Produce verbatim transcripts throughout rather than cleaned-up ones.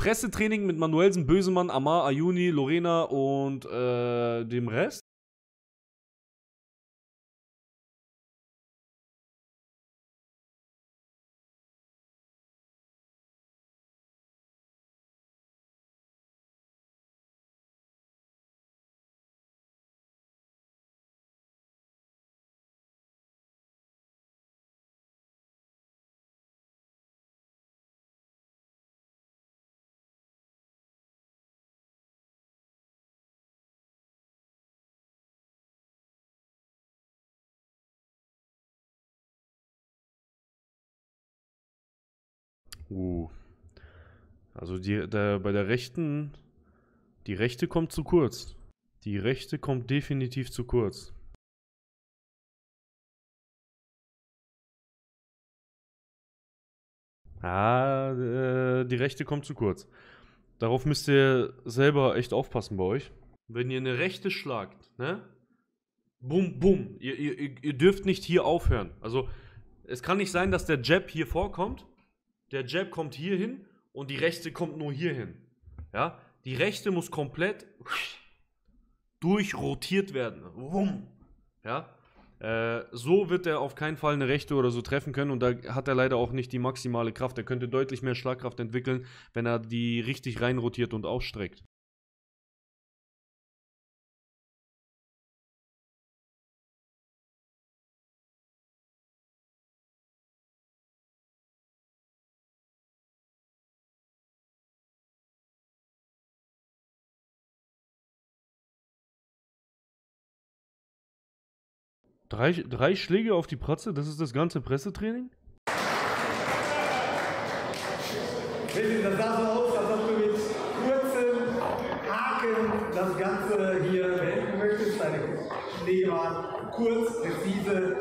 Pressetraining mit Manuellsen, Bözemann, Amar, Ayuni, Lorena und äh, dem Rest? Uh. Also die, der, bei der Rechten, die Rechte kommt zu kurz. Die Rechte kommt definitiv zu kurz. Ah, äh, die Rechte kommt zu kurz. Darauf müsst ihr selber echt aufpassen bei euch. Wenn ihr eine Rechte schlagt, ne? Bum, bum. Ihr, ihr, ihr dürft nicht hier aufhören. Also es kann nicht sein, dass der Jab hier vorkommt. Der Jab kommt hier hin und die Rechte kommt nur hier hin. Ja? Die Rechte muss komplett durchrotiert werden. Ja? Äh, so wird er auf keinen Fall eine Rechte oder so treffen können und da hat er leider auch nicht die maximale Kraft. Er könnte deutlich mehr Schlagkraft entwickeln, wenn er die richtig reinrotiert und ausstreckt. Drei, drei Schläge auf die Pratze, das ist das ganze Pressetraining? Das sah so aus, als ob du mit kurzen Haken das Ganze hier beenden möchtest. Deine Schläge waren kurz, präzise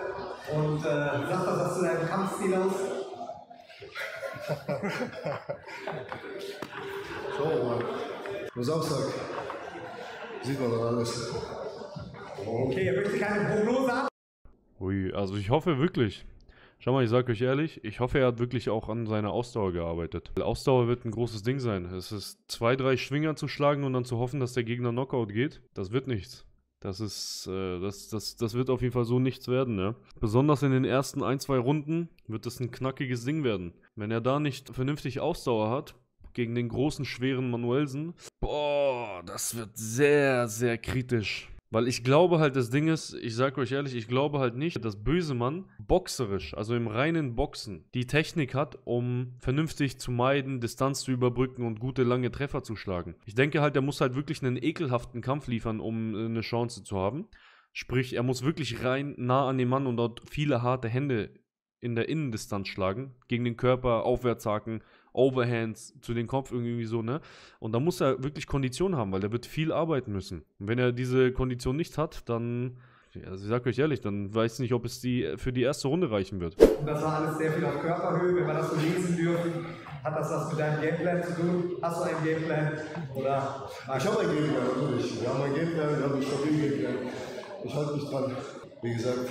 und äh, sagt das aus zu deinem Kampfstil aus? So, Mann. Nur Samstag sieht man dann alles. Okay, er möchte keine Prognose haben. Ui, also ich hoffe wirklich. Schau mal, ich sag euch ehrlich, ich hoffe, er hat wirklich auch an seiner Ausdauer gearbeitet. Ausdauer wird ein großes Ding sein. Es ist zwei, drei Schwinger zu schlagen und dann zu hoffen, dass der Gegner Knockout geht. Das wird nichts. Das ist, äh, das, das, das wird auf jeden Fall so nichts werden, ne? Besonders in den ersten ein, zwei Runden wird das ein knackiges Ding werden. Wenn er da nicht vernünftig Ausdauer hat, gegen den großen, schweren Manuellsen, boah, das wird sehr, sehr kritisch. Weil ich glaube halt, das Ding ist, ich sage euch ehrlich, ich glaube halt nicht, dass Bözemann boxerisch, also im reinen Boxen, die Technik hat, um vernünftig zu meiden, Distanz zu überbrücken und gute lange Treffer zu schlagen. Ich denke halt, er muss halt wirklich einen ekelhaften Kampf liefern, um eine Chance zu haben. Sprich, er muss wirklich rein nah an den Mann und dort viele harte Hände in der Innendistanz schlagen, gegen den Körper, Aufwärtshaken, Overhands zu den Kopf irgendwie so, ne? Und da muss er wirklich Kondition haben, weil er wird viel arbeiten müssen. Und wenn er diese Kondition nicht hat, dann, also ich sag euch ehrlich, dann weiß ich nicht, ob es die für die erste Runde reichen wird. Und das war alles sehr viel auf Körperhöhe, wenn wir das so lesen dürfen. Hat das was mit deinem Gameplan zu tun? Hast du einen Gameplan? Oder? Ich habe einen Gameplan, natürlich. Wir haben einen Gameplan, wir haben einen stabilen Gameplan. Ich halte mich dran. Wie gesagt,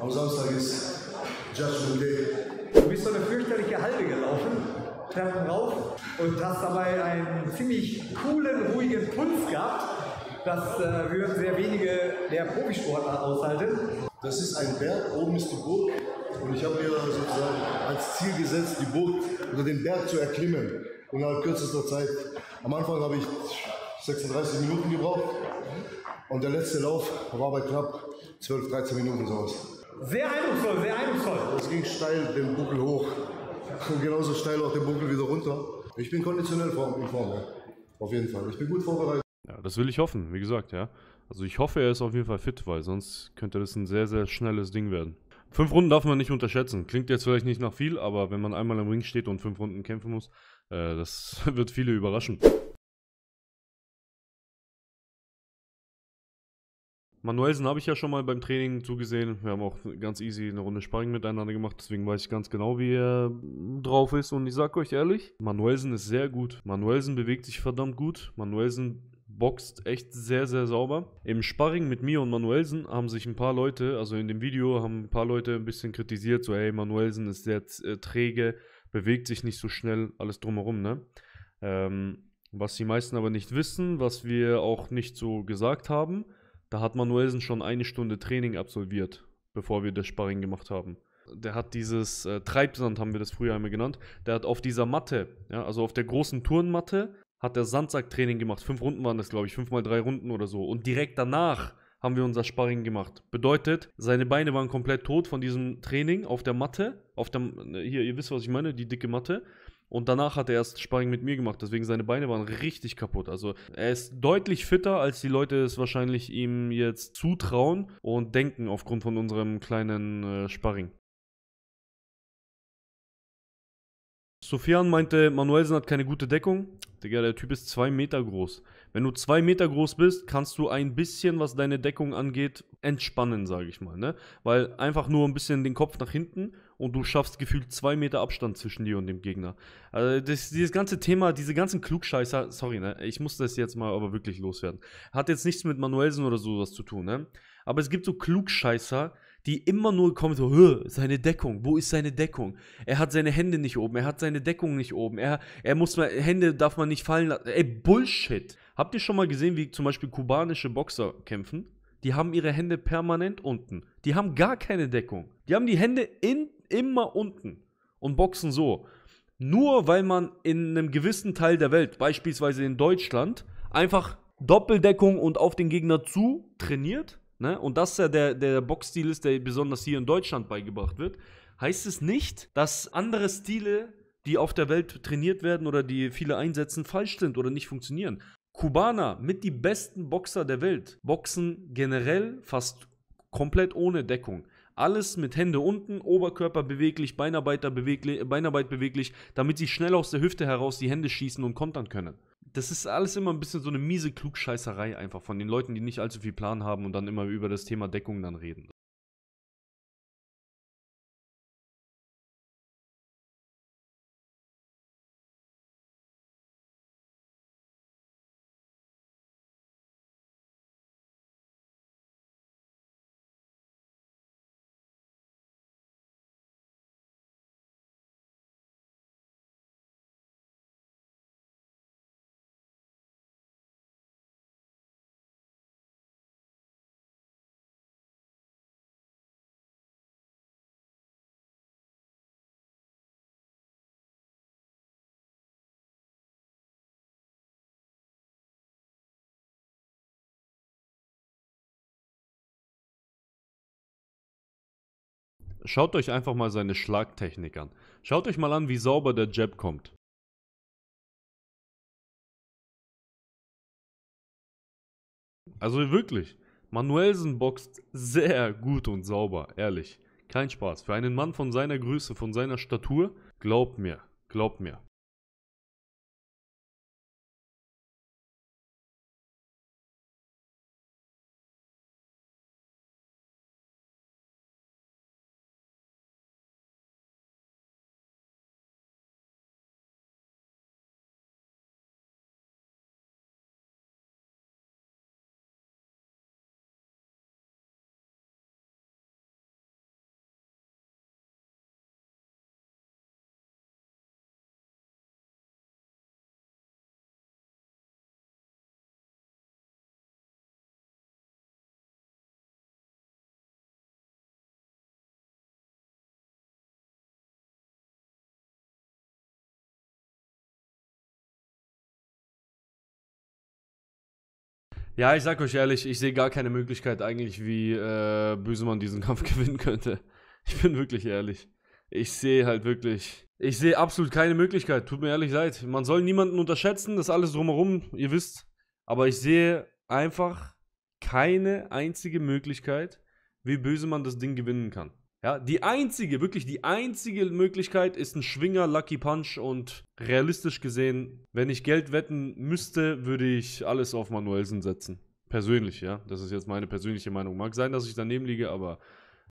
am Samstag ist Judgment Day. Du bist so eine fürchterliche Halde gelaufen, Treppen rauf und hast dabei einen ziemlich coolen, ruhigen Puls gehabt. Das äh, würden sehr wenige der Profisportler aushalten. Das ist ein Berg, oben ist die Burg und ich habe mir sozusagen als Ziel gesetzt, die Burg oder den Berg zu erklimmen innerhalb kürzester Zeit. Am Anfang habe ich sechsunddreißig Minuten gebraucht und der letzte Lauf war bei knapp zwölf, dreizehn Minuten sowas. Sehr eindrucksvoll, sehr eindrucksvoll. Es ging steil den Buckel hoch und genauso steil auch den Buckel wieder runter. Ich bin konditionell in Form, auf jeden Fall. Ich bin gut vorbereitet. Ja, das will ich hoffen, wie gesagt, ja. Also ich hoffe, er ist auf jeden Fall fit, weil sonst könnte das ein sehr, sehr schnelles Ding werden. Fünf Runden darf man nicht unterschätzen. Klingt jetzt vielleicht nicht nach viel, aber wenn man einmal im Ring steht und fünf Runden kämpfen muss, äh, das wird viele überraschen. Manuellsen habe ich ja schon mal beim Training zugesehen. Wir haben auch ganz easy eine Runde Sparring miteinander gemacht. Deswegen weiß ich ganz genau, wie er drauf ist. Und ich sage euch ehrlich, Manuellsen ist sehr gut. Manuellsen bewegt sich verdammt gut. Manuellsen boxt echt sehr, sehr sauber. Im Sparring mit mir und Manuellsen haben sich ein paar Leute, also in dem Video, haben ein paar Leute ein bisschen kritisiert. So, hey, Manuellsen ist sehr träge, bewegt sich nicht so schnell, alles drumherum, ne? Ähm, was die meisten aber nicht wissen, was wir auch nicht so gesagt haben, da hat Manuellsen schon eine Stunde Training absolviert, bevor wir das Sparring gemacht haben. Der hat dieses äh, Treibsand, haben wir das früher einmal genannt, der hat auf dieser Matte, ja, also auf der großen Turnmatte, hat der Sandsacktraining gemacht. Fünf Runden waren das, glaube ich, fünf mal drei Runden oder so. Und direkt danach haben wir unser Sparring gemacht. Bedeutet, seine Beine waren komplett tot von diesem Training auf der Matte. Auf der, hier, ihr wisst, was ich meine, die dicke Matte. Und danach hat er erst Sparring mit mir gemacht. Deswegen seine Beine waren richtig kaputt. Also er ist deutlich fitter, als die Leute es wahrscheinlich ihm jetzt zutrauen und denken aufgrund von unserem kleinen äh, Sparring. Sofian meinte, Manuellsen hat keine gute Deckung. Digga, der Typ ist zwei Meter groß. Wenn du zwei Meter groß bist, kannst du ein bisschen, was deine Deckung angeht, entspannen, sage ich mal. Ne? Weil einfach nur ein bisschen den Kopf nach hinten und du schaffst gefühlt zwei Meter Abstand zwischen dir und dem Gegner. Also das, dieses ganze Thema, diese ganzen Klugscheißer, sorry, ne? Ich muss das jetzt mal aber wirklich loswerden. Hat jetzt nichts mit Manuellsen oder sowas zu tun. Ne? Aber es gibt so Klugscheißer, die immer nur kommen so, seine Deckung, wo ist seine Deckung? Er hat seine Hände nicht oben, er hat seine Deckung nicht oben, er, er muss mal, Hände darf man nicht fallen lassen. Ey, Bullshit! Habt ihr schon mal gesehen, wie zum Beispiel kubanische Boxer kämpfen? Die haben ihre Hände permanent unten. Die haben gar keine Deckung. Die haben die Hände in, immer unten und boxen so. Nur weil man in einem gewissen Teil der Welt, beispielsweise in Deutschland, einfach Doppeldeckung und auf den Gegner zu trainiert, ne? Und das ist ja der, der Boxstil ist, der besonders hier in Deutschland beigebracht wird, heißt es nicht, dass andere Stile, die auf der Welt trainiert werden oder die viele einsetzen, falsch sind oder nicht funktionieren. Kubaner, mit die besten Boxer der Welt, boxen generell fast komplett ohne Deckung. Alles mit Hände unten, Oberkörper beweglich, Beinarbeit beweglich, Beinarbeit beweglich, damit sie schnell aus der Hüfte heraus die Hände schießen und kontern können. Das ist alles immer ein bisschen so eine miese Klugscheißerei einfach von den Leuten, die nicht allzu viel Plan haben und dann immer über das Thema Deckung dann reden. Schaut euch einfach mal seine Schlagtechnik an. Schaut euch mal an, wie sauber der Jab kommt. Also wirklich, Manuellsen boxt sehr gut und sauber, ehrlich. Kein Spaß. Für einen Mann von seiner Größe, von seiner Statur, glaubt mir, glaubt mir. Ja, ich sag euch ehrlich, ich sehe gar keine Möglichkeit eigentlich, wie äh, Bözemann diesen Kampf gewinnen könnte. Ich bin wirklich ehrlich. Ich sehe halt wirklich, ich sehe absolut keine Möglichkeit, tut mir ehrlich leid. Man soll niemanden unterschätzen, das ist alles drumherum, ihr wisst. Aber ich sehe einfach keine einzige Möglichkeit, wie Bözemann das Ding gewinnen kann. Ja, die einzige, wirklich die einzige Möglichkeit ist ein Schwinger, Lucky Punch und realistisch gesehen, wenn ich Geld wetten müsste, würde ich alles auf Manuellsen setzen. Persönlich, ja. Das ist jetzt meine persönliche Meinung. Mag sein, dass ich daneben liege, aber